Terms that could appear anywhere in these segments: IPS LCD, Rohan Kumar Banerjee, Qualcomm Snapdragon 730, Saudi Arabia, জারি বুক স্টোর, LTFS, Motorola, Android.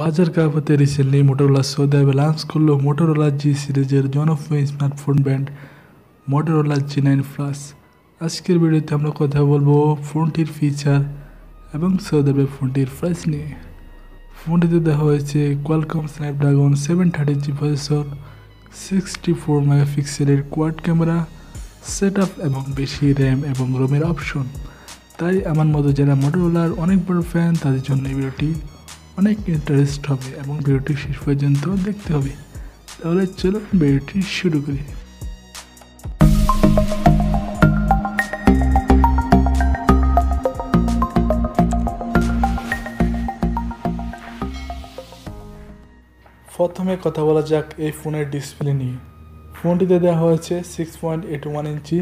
Bajar Kavate recently Motorola saw the balance color Motorola G series one of my smartphone brand Motorola G9 Plus. আজকের ভিডিওতে আমরা কথা বলবো ফোনটির feature এবং সৌদাবে ফোনটির প্রাইস নিয়ে ফোনটিতে দেওয়া হয়েছে Qualcomm Snapdragon 730 প্রসেসর 64 মেগাপিক্সেলের কোয়াড ক্যামেরা সেটআপ এবং বেশি RAM এবং ROM এর অপশন তাই আমার মতো যারা Motorolaর অনেক বড় ফ্যান তাদের জন্য এই ভিডিওটি অনেক ইন্টারেস্ট হবে এবং ভিডিওটি শেষ পর্যন্ত দেখতে হবে তাহলে চলো ভিডিওটি শুরু করি প্রথমে কথা বলা যাক এই ফোনের ডিসপ্লে নিয়ে ফোনটিতে দেওয়া হয়েছে 6.81 ইঞ্চি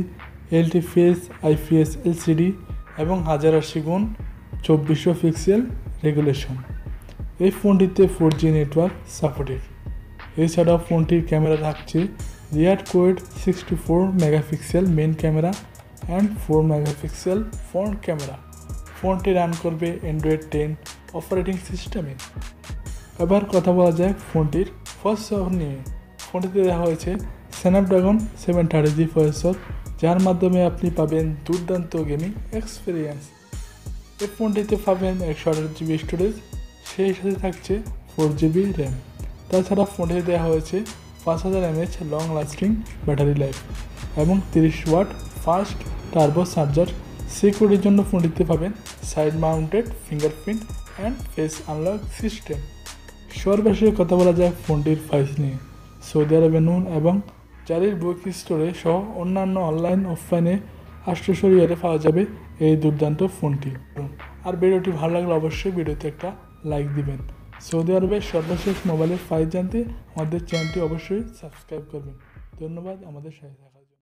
LTFS IPS LCD এবং 1080x2400 পিক্সেল রেগুলেশন এই ফোনটিতে 4G নেটওয়ার্ক সাপোর্টেড এছাড়াও ফোনটির ক্যামেরা থাকছে rear quad 64 megapixel main camera and 4 megapixel front camera ফোনটি রান করবে Android 10 অপারেটিং সিস্টেমে এবার কথা বলা যাক ফোনটির প্রসেসর নিয়ে ফোনটিতে দেওয়া হয়েছে Snapdragon 730 প্রসেসর যার মাধ্যমে আপনি পাবেন দুর্দান্ত গেমিং এক্সপেরিয়েন্স এই ফোনটিতে পাবেন 128GB স্টোরেজ সেই সাথে থাকছে 4GB RAM তাছাড়া ফোনটিতে দেওয়া হয়েছে 5000mAh long lasting battery life এবং 30W ফাস্ট টার্বো চার্জার সিকিউরিটির জন্য ফোনটিতে পাবেন side mounted fingerprint and face unlock system সর্বশেষ কথা বলা যায় ফোনটির প্রাইস নিয়ে সৌদি আরবে নুন এবং জারির বুক স্টোরে সহ অন্যান্য অনলাইন অফলাইনে 800 রিয়ালে পাওয়া যাবে এই দুর্দান্ত ফোনটি আর ভিডিওটি ভালো লাগলে অবশ্যই ভিডিওতে একটা লাইক দিবেন সৌদি আরবের সর্বশেষ মোবাইলের প্রাইস জানতে আমাদের চ্যানেলটি অবশ্যই সাবস্ক্রাইব করবেন ধন্যবাদ আমাদের সাথে থাকার জন্য